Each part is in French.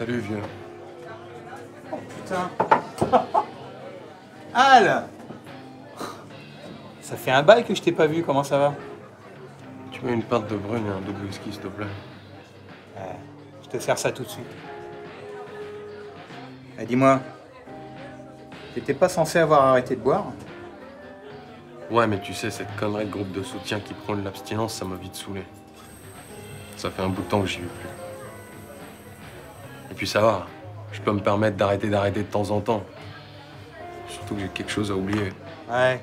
Salut, vieux. Oh, putain. Al! Ça fait un bail que je t'ai pas vu, comment ça va? Tu mets une pinte de brune et un double whisky, s'il te plaît. Je te sers ça tout de suite. Eh, dis-moi, t'étais pas censé avoir arrêté de boire? Ouais, mais tu sais, cette connerie de groupe de soutien qui prend de l'abstinence, ça m'a vite saoulé. Ça fait un bout de temps que j'y vais plus. Et puis ça va, je peux me permettre d'arrêter de temps en temps. Surtout que j'ai quelque chose à oublier. Ouais,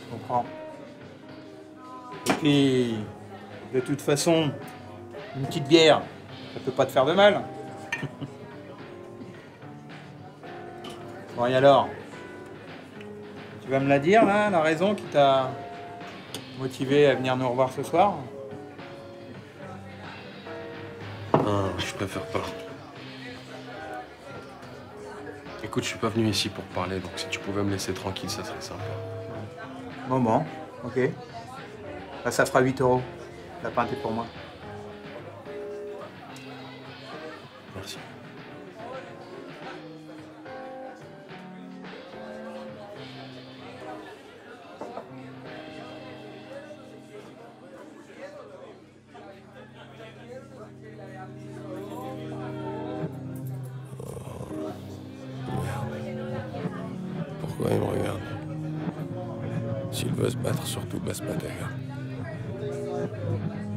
je comprends. Et puis, de toute façon, une petite bière, ça peut pas te faire de mal. Bon, et alors? Tu vas me la dire, là, la raison qui t'a motivé à venir nous revoir ce soir? Non, je préfère pas. Écoute, je suis pas venu ici pour parler, donc si tu pouvais me laisser tranquille, ça serait sympa. Moment, ok. Là, ça fera 8 €. La pinte est pour moi. Merci. Pourquoi il me regarde? S'il veut se battre, surtout basse pas d'ailleurs.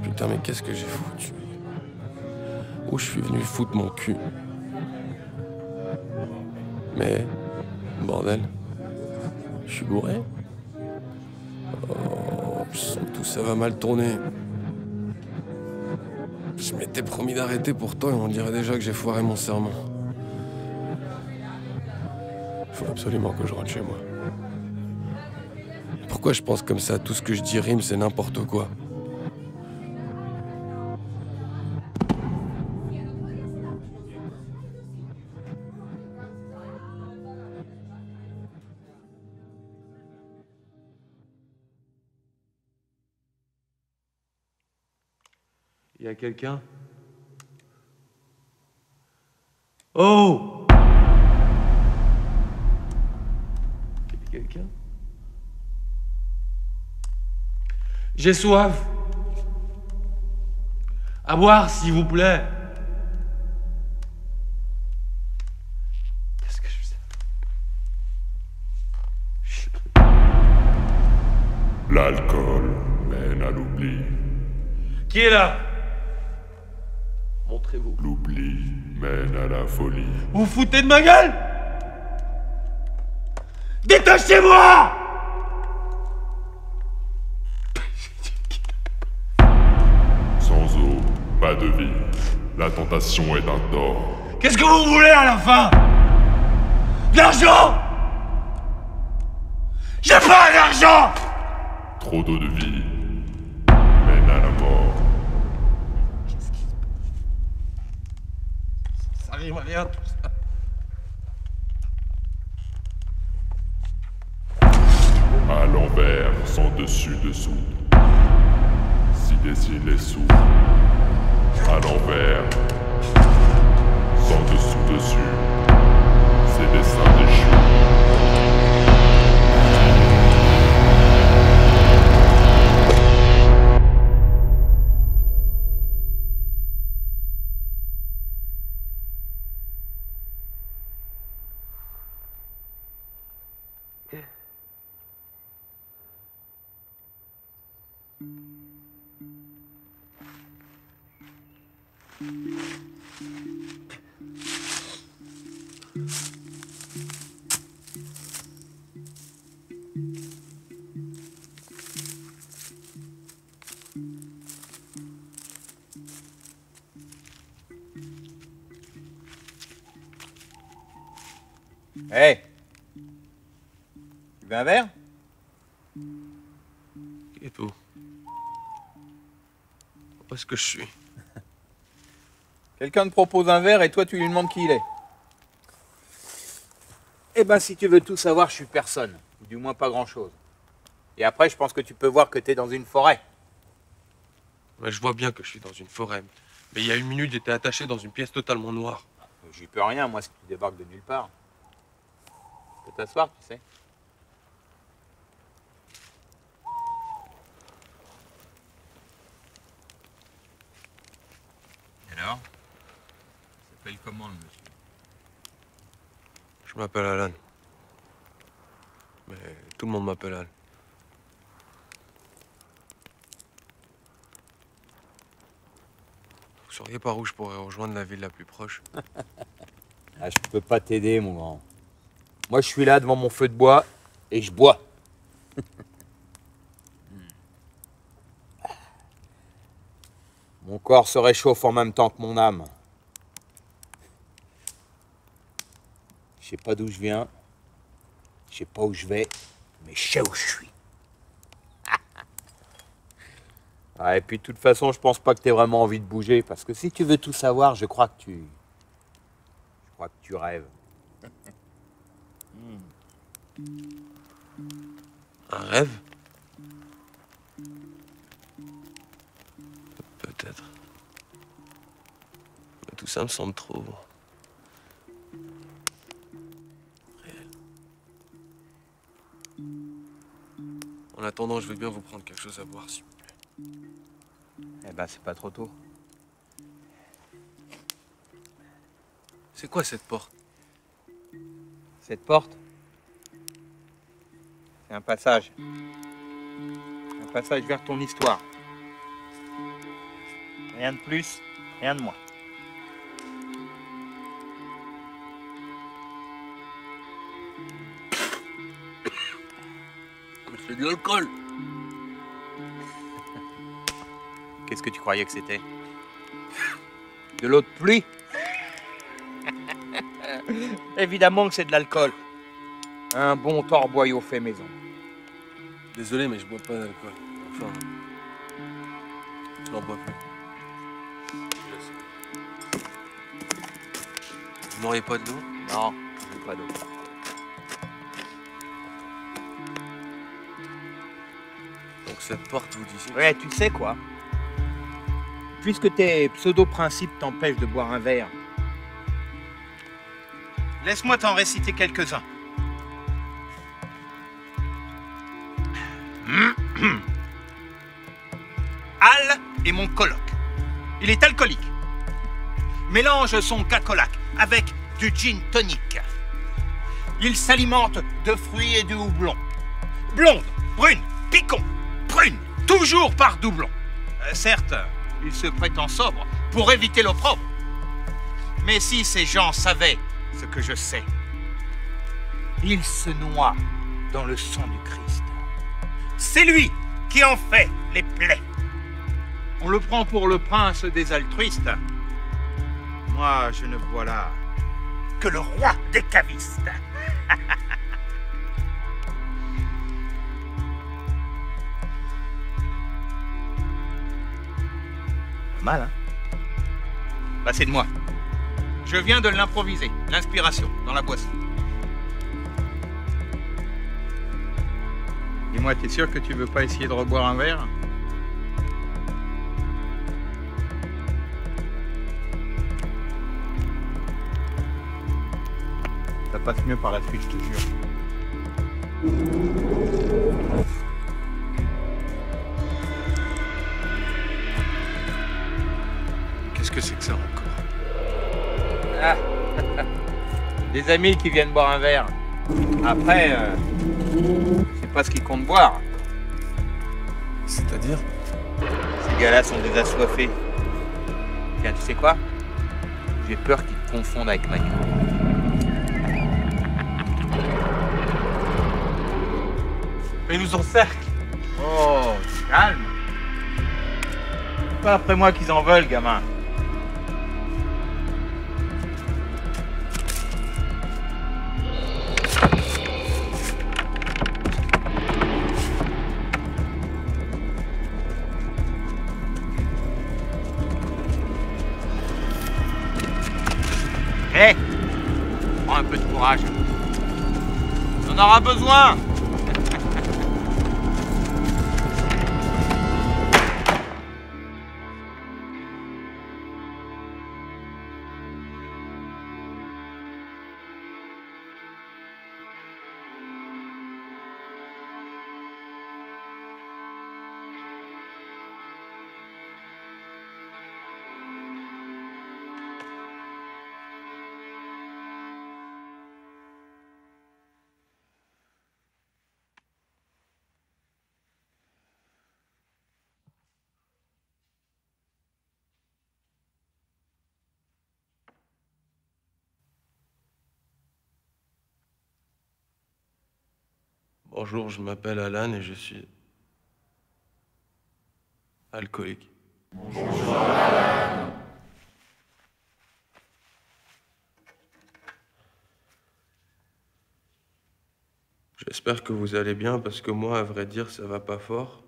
Putain, mais qu'est-ce que j'ai foutu? Où je suis venu foutre mon cul? Mais, bordel, je suis bourré? Oh, je sens que tout ça va mal tourner. Je m'étais promis d'arrêter pour toi et on dirait déjà que j'ai foiré mon serment. Faut absolument que je rentre chez moi. Pourquoi je pense comme ça? Tout ce que je dis rime, c'est n'importe quoi. Il y a quelqu'un? Oh! Quelqu'un? J'ai soif. À boire, s'il vous plaît. Qu'est-ce que je faisais? L'alcool mène à l'oubli. Qui est là? Montrez-vous. L'oubli mène à la folie. Vous foutez de ma gueule? Détachez-moi! Sans eau, pas de vie. La tentation est un tort. Qu'est-ce que vous voulez à la fin? De l'argent? J'ai pas d'argent! Trop d'eau de vie mène à la mort. Qu'est-ce qui se passe? Ça arrive à rien tout ça. À l'envers, sans dessus-dessous. Si dessine les sous. À l'envers, sans dessous-dessus. C'est dessin déchu. Hey, tu veux un verre? Et tout. Où est-ce que je suis? Quelqu'un te propose un verre et toi tu lui demandes qui il est. Eh ben si tu veux tout savoir, je suis personne. Ou du moins pas grand-chose. Et après, je pense que tu peux voir que t'es dans une forêt. Ouais, je vois bien que je suis dans une forêt. Mais il y a une minute, j'étais attaché dans une pièce totalement noire. J'y peux rien, moi, si tu débarques de nulle part. Tu peux t'asseoir, tu sais. Et alors? Il s'appelle comment, le monsieur? Je m'appelle Alan. Mais tout le monde m'appelle Alan. Vous sauriez par où je pourrais rejoindre la ville la plus proche? Ah, je peux pas t'aider, mon grand. Moi, je suis là devant mon feu de bois et je bois. Mon corps se réchauffe en même temps que mon âme. Je sais pas d'où je viens, je sais pas où je vais, mais je sais où je suis. Ah, et puis, de toute façon, je pense pas que tu aies vraiment envie de bouger, parce que si tu veux tout savoir, je crois que tu rêves. Un rêve? Peut-être. Mais tout ça me semble trop... réel. En attendant, je veux bien vous prendre quelque chose à boire, si vous... Eh ben, c'est pas trop tôt. C'est quoi cette porte? Cette porte? C'est un passage. Un passage vers ton histoire. Rien de plus, rien de moins. C'est de l'alcool! Qu'est-ce que tu croyais que c'était? De l'eau de pluie? Évidemment que c'est de l'alcool. Un bon torboyau fait maison. Désolé, mais je bois pas d'alcool. Enfin, je n'en bois plus. Je sais. Vous n'auriez pas d'eau? Non, je n'ai pas d'eau. Donc cette porte, vous disiez? Ouais, tu sais quoi? Puisque tes pseudo-principes t'empêchent de boire un verre, laisse-moi t'en réciter quelques-uns. Al est mon coloc. Il est alcoolique. Mélange son cacolac avec du gin tonic. Il s'alimente de fruits et de houblon. Blonde, brune, picon, prune, toujours par doublon. Certes, il se prétend sobre pour éviter l'opprobre. Mais si ces gens savaient ce que je sais, ils se noient dans le sang du Christ. C'est lui qui en fait les plaies. On le prend pour le prince des altruistes. Moi, je ne vois là que le roi des cavistes. Mal, hein? Bah, c'est de moi. Je viens de l'improviser, l'inspiration, dans la boisson. Dis-moi, t'es sûr que tu veux pas essayer de reboire un verre? Ça passe mieux par la suite, je te jure. Qu'est-ce que c'est que ça encore? Ah. Des amis qui viennent boire un verre. Après, c'est pas ce qu'ils comptent boire. C'est-à-dire? Ces gars-là sont des assoiffés. Tiens, tu sais quoi? J'ai peur qu'ils te confondent avec Manu. Mais ils nous encerclent. Oh, calme. C'est pas après moi qu'ils en veulent, gamin. On aura besoin. Bonjour, je m'appelle Alan et je suis alcoolique. Bonjour Alan. J'espère que vous allez bien parce que moi, à vrai dire, ça va pas fort.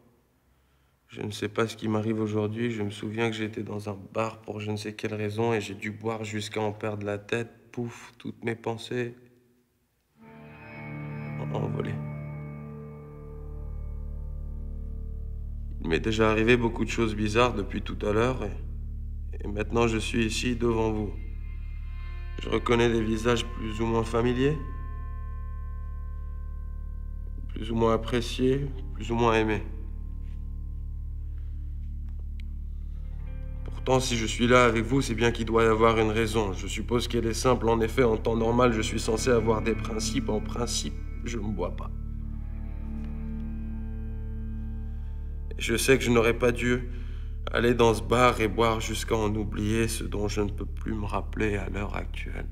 Je ne sais pas ce qui m'arrive aujourd'hui. Je me souviens que j'étais dans un bar pour je ne sais quelle raison et j'ai dû boire jusqu'à en perdre la tête. Pouf, toutes mes pensées envolées. Il m'est déjà arrivé beaucoup de choses bizarres depuis tout à l'heure et maintenant je suis ici devant vous. Je reconnais des visages plus ou moins familiers, plus ou moins appréciés, plus ou moins aimés. Pourtant, si je suis là avec vous, c'est bien qu'il doit y avoir une raison. Je suppose qu'elle est simple. En effet, en temps normal, je suis censé avoir des principes. En principe, je ne bois pas. Je sais que je n'aurais pas dû aller dans ce bar et boire jusqu'à en oublier ce dont je ne peux plus me rappeler à l'heure actuelle.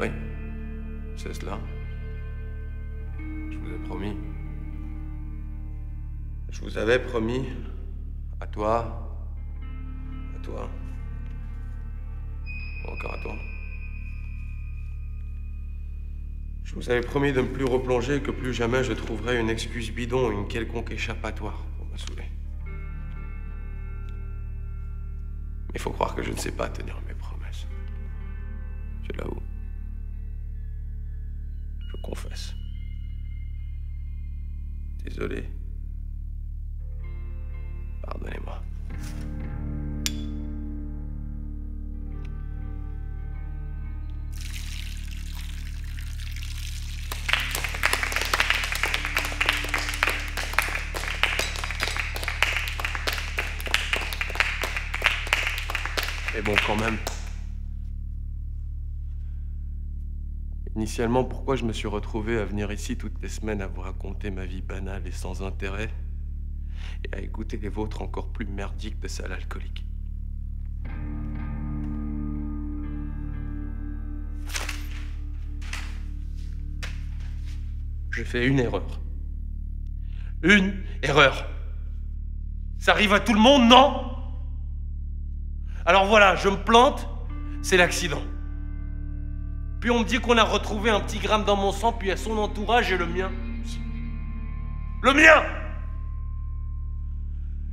Oui, c'est cela. Je vous ai promis. Je vous avais promis à toi, encore à toi. Je vous avais promis de ne plus replonger, que plus jamais je trouverais une excuse bidon, une quelconque échappatoire pour me saouler. Mais il faut croire que je ne sais pas tenir mes promesses. Je l'avoue. Je confesse. Désolé. Pardonnez-moi. Mais bon, quand même. Initialement, pourquoi je me suis retrouvé à venir ici toutes les semaines à vous raconter ma vie banale et sans intérêt, et à écouter les vôtres encore plus merdiques de sales alcooliques? J'ai fait une erreur. Une erreur. Ça arrive à tout le monde, non ? Alors voilà, je me plante, c'est l'accident. Puis on me dit qu'on a retrouvé un petit gramme dans mon sang, puis à son entourage et le mien. Le mien!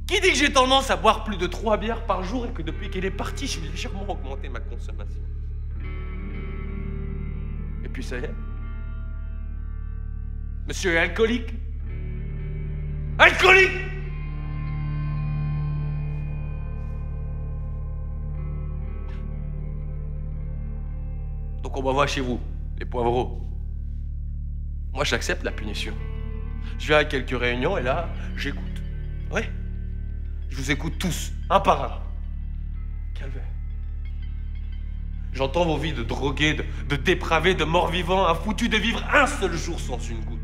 Qui dit que j'ai tendance à boire plus de 3 bières par jour et que depuis qu'elle est partie, j'ai légèrement augmenté ma consommation. Et puis ça y est. Monsieur est alcoolique. Alcoolique! Donc on m'envoie chez vous, les poivreaux. Moi, j'accepte la punition. Je vais à quelques réunions et là, j'écoute. Oui, je vous écoute tous, un par un. Calvaire. J'entends vos vies de drogués, de dépravés, de morts-vivants, infoutus de vivre un seul jour sans une goutte.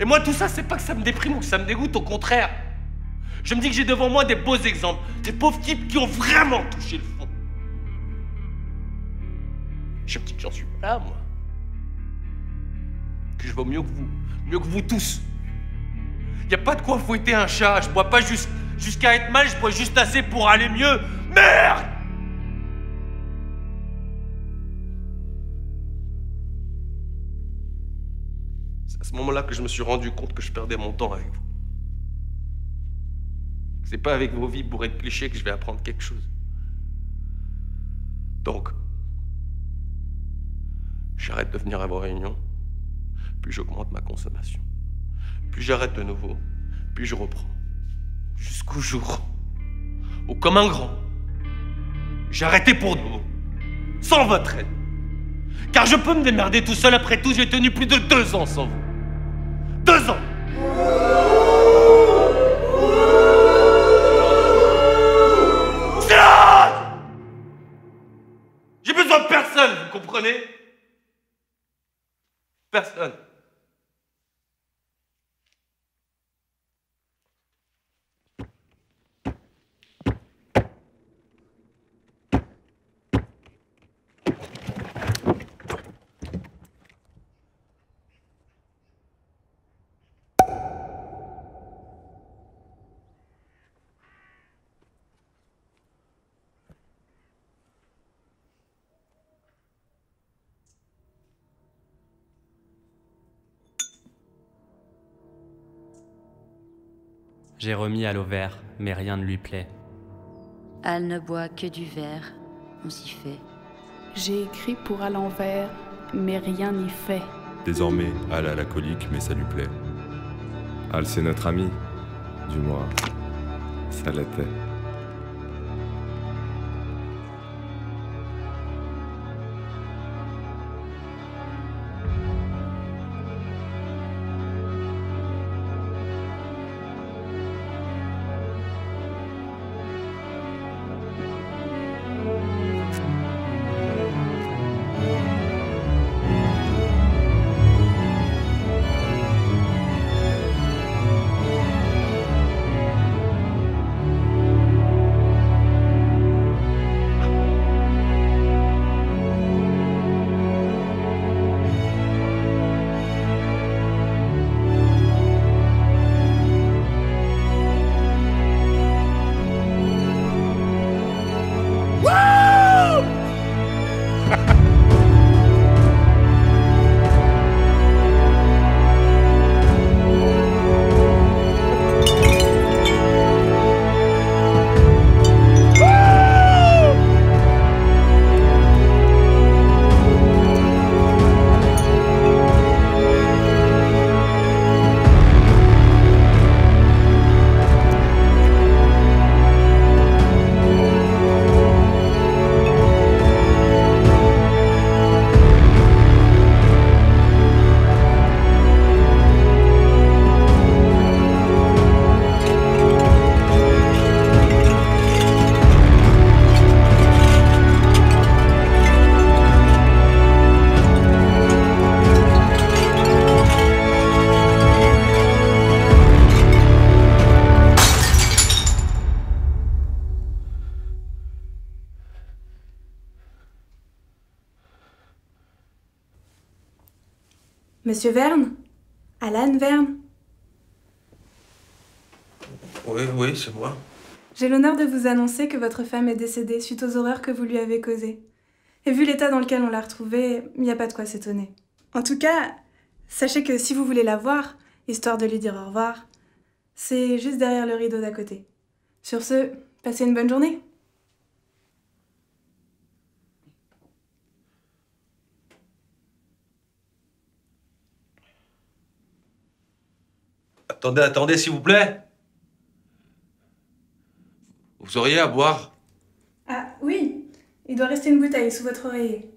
Et moi, tout ça, c'est pas que ça me déprime ou que ça me dégoûte, au contraire. Je me dis que j'ai devant moi des beaux exemples, des pauvres types qui ont vraiment touché le fond. Je me dis que j'en suis pas là, moi. Que je vaux mieux que vous tous. Y a pas de quoi fouetter un chat, je bois pas jusqu'à être mal, je bois juste assez pour aller mieux. Merde! C'est à ce moment-là que je me suis rendu compte que je perdais mon temps avec vous. C'est pas avec vos vies bourrées de clichés que je vais apprendre quelque chose. Donc, j'arrête de venir à vos réunions, puis j'augmente ma consommation, puis j'arrête de nouveau, puis je reprends. Jusqu'au jour où, comme un grand, j'ai arrêté pour de vous, sans votre aide. Car je peux me démerder tout seul, après tout, j'ai tenu plus de 2 ans sans vous. 2 ans! Personne. J'ai remis à l'eau vert, mais rien ne lui plaît. Al ne boit que du verre, on s'y fait. J'ai écrit pour Alan Vernes, mais rien n'y fait. Désormais, Al a la colique, mais ça lui plaît. Al, c'est notre ami. Du moins, ça l'était. Monsieur Vernes? Alan Vernes? Oui, c'est moi. J'ai l'honneur de vous annoncer que votre femme est décédée suite aux horreurs que vous lui avez causées. Et vu l'état dans lequel on l'a retrouvée, il n'y a pas de quoi s'étonner. En tout cas, sachez que si vous voulez la voir, histoire de lui dire au revoir, c'est juste derrière le rideau d'à côté. Sur ce, passez une bonne journée. Attendez, s'il vous plaît. Vous auriez à boire? Ah, oui. Il doit rester une bouteille sous votre oreiller.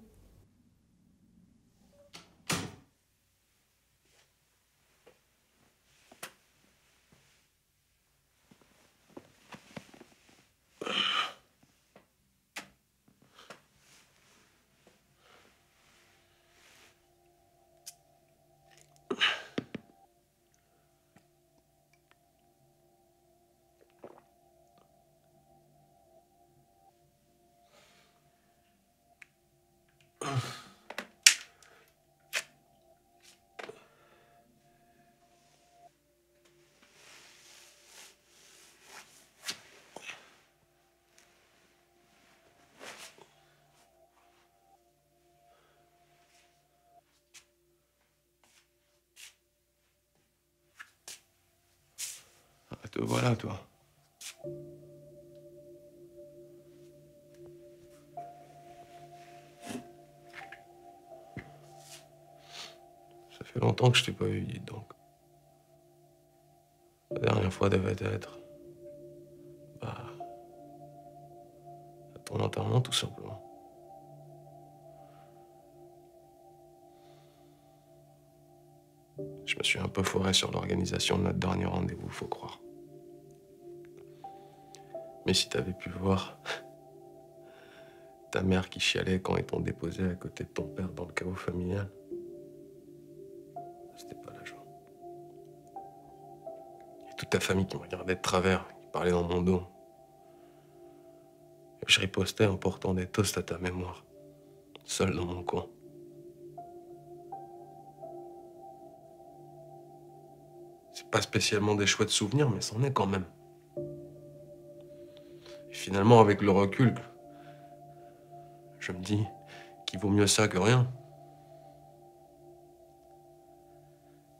Te voilà, toi. Ça fait longtemps que je t'ai pas vu, dites donc. La dernière fois devait être... à ton enterrement, tout simplement. Je me suis un peu fourré sur l'organisation de notre dernier rendez-vous, faut croire. Mais si t'avais pu voir ta mère qui chialait quand ils t'ont déposé à côté de ton père dans le caveau familial, c'était pas la joie. Et toute ta famille qui me regardait de travers, qui parlait dans mon dos. Et je ripostais en portant des toasts à ta mémoire, seul dans mon coin. C'est pas spécialement des chouettes souvenirs, mais c'en est quand même. Finalement, avec le recul, je me dis qu'il vaut mieux ça que rien.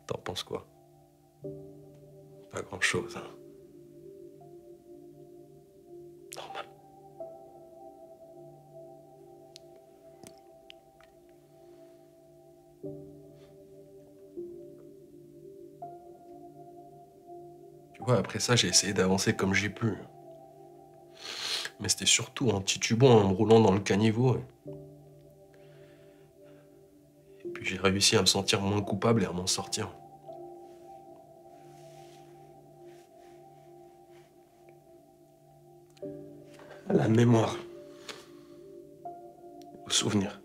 T'en penses quoi? Pas grand-chose, hein. Tu vois, après ça, j'ai essayé d'avancer comme j'ai pu. Mais c'était surtout en titubant, en me roulant dans le caniveau. Et puis j'ai réussi à me sentir moins coupable et à m'en sortir. À la mémoire. Au souvenir.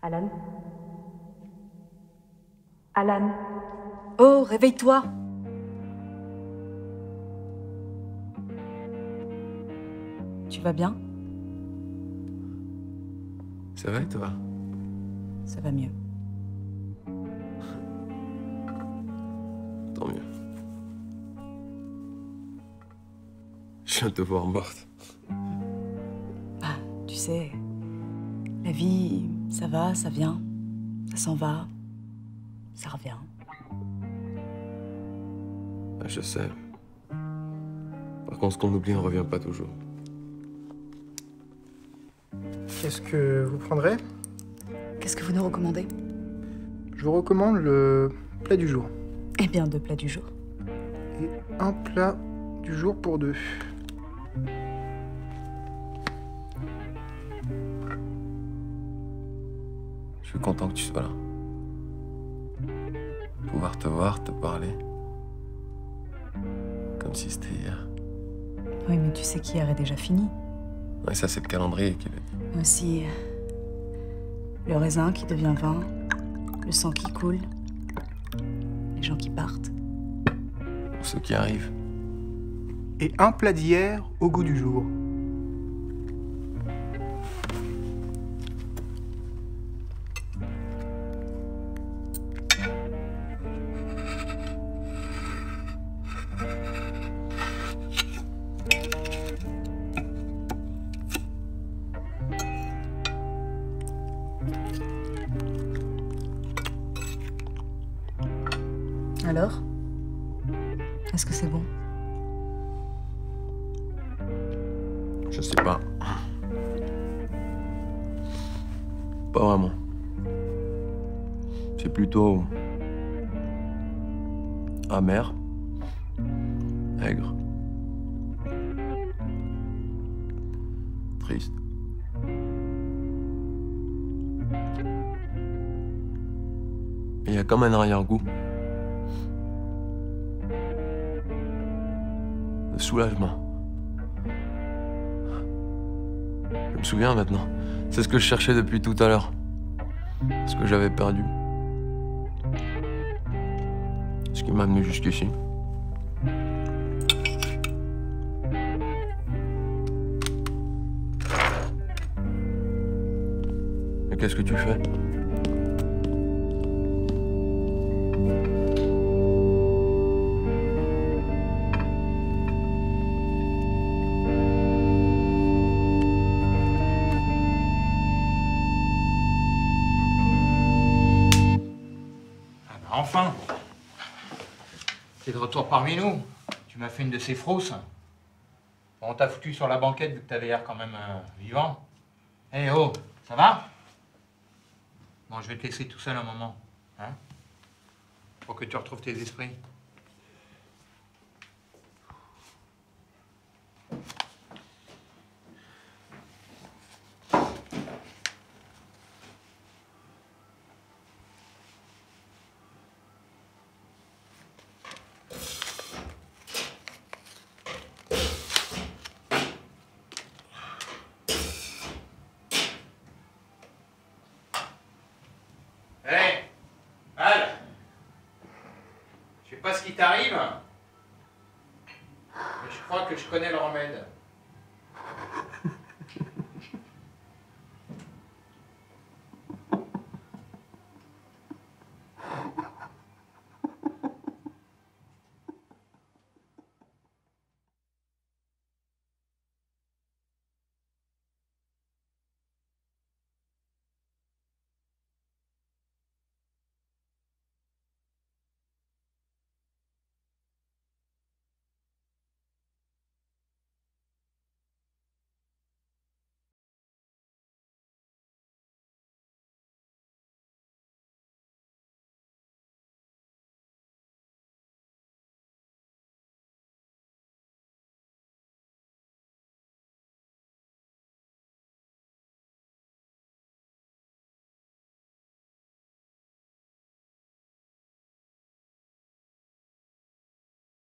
Alan? Alan? Oh, réveille-toi! Tu vas bien? Ça va, toi? Ça va mieux. Tant mieux. Je viens de te voir morte. Ah, tu sais, la vie... ça va, ça vient, ça s'en va, ça revient. Je sais. Par contre, ce qu'on oublie ne revient pas toujours. Qu'est-ce que vous prendrez? Qu'est-ce que vous nous recommandez? Je vous recommande le plat du jour. Eh bien, 2 plats du jour. Et 1 plat du jour pour 2. Je suis content que tu sois là. Pouvoir te voir, te parler. Comme si c'était hier. Oui, mais tu sais qu'hier est déjà fini. Oui, ça, c'est le calendrier qui le dit. Mais aussi, le raisin qui devient vin, le sang qui coule, les gens qui partent. Ceux qui arrivent. Et 1 plat d'hier au goût du jour. Alors? Est-ce que c'est bon? Je sais pas. Pas vraiment. C'est plutôt... amer. Aigre. Triste. Il y a comme un arrière-goût. Soulagement. Je me souviens maintenant. C'est ce que je cherchais depuis tout à l'heure. Ce que j'avais perdu. Ce qui m'a amené jusqu'ici. Mais qu'est-ce que tu fais ? Enfin, t'es de retour parmi nous. Tu m'as fait une de ces frousses. On t'a foutu sur la banquette vu que t'avais l'air quand même vivant. Eh hey, oh, ça va? Bon, je vais te laisser tout seul un moment, hein, pour que tu retrouves tes esprits. Je sais pas ce qui t'arrive, mais je crois que je connais le remède.